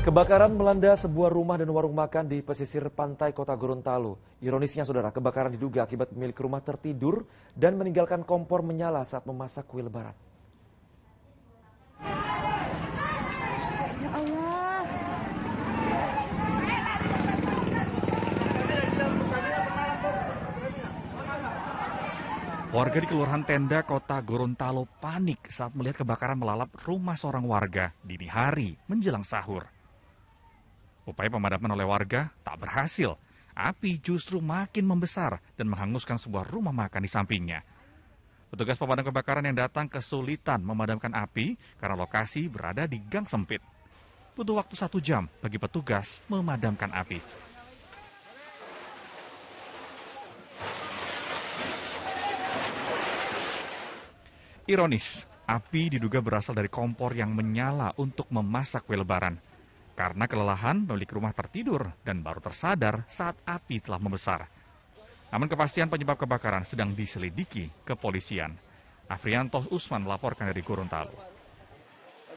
Kebakaran melanda sebuah rumah dan warung makan di pesisir pantai kota Gorontalo. Ironisnya saudara, kebakaran diduga akibat pemilik rumah tertidur dan meninggalkan kompor menyala saat memasak kue lebaran. Ya Allah. Warga di Kelurahan Tenda, kota Gorontalo panik saat melihat kebakaran melalap rumah seorang warga dini hari menjelang sahur. Upaya pemadaman oleh warga tak berhasil. Api justru makin membesar dan menghanguskan sebuah rumah makan di sampingnya. Petugas pemadam kebakaran yang datang kesulitan memadamkan api karena lokasi berada di gang sempit. Butuh waktu 1 jam bagi petugas memadamkan api. Ironis, api diduga berasal dari kompor yang menyala untuk memasak kue lebaran. Karena kelelahan, pemilik rumah tertidur dan baru tersadar saat api telah membesar. Namun kepastian penyebab kebakaran sedang diselidiki kepolisian. Afrianto Usman melaporkan dari Gorontalo.